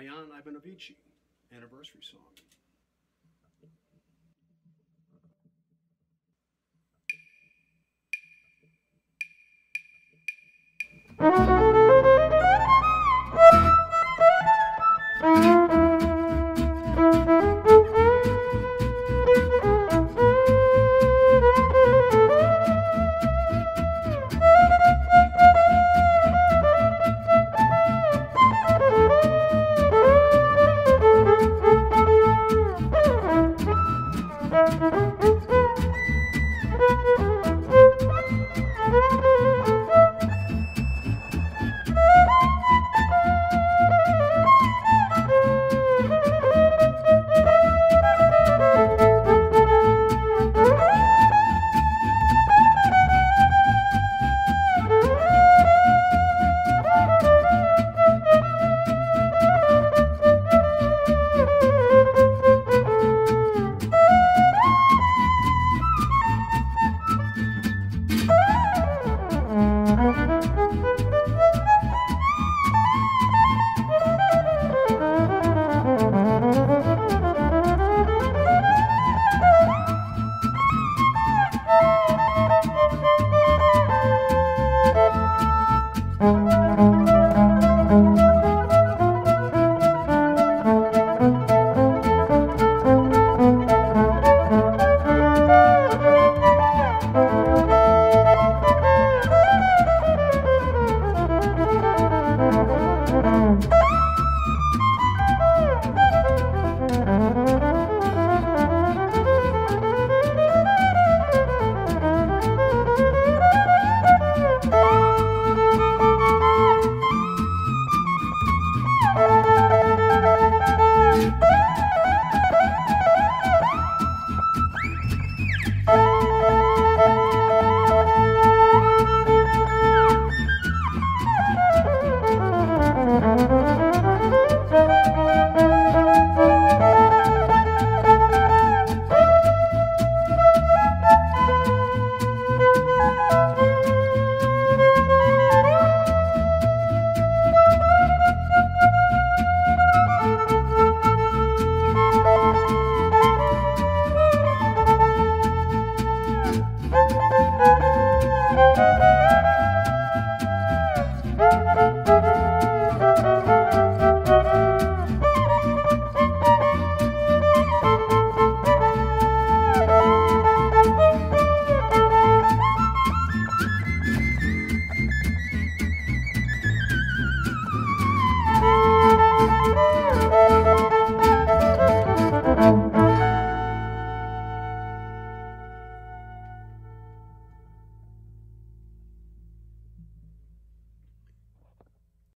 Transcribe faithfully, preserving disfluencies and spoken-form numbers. Ion Ivanovici, anniversary song.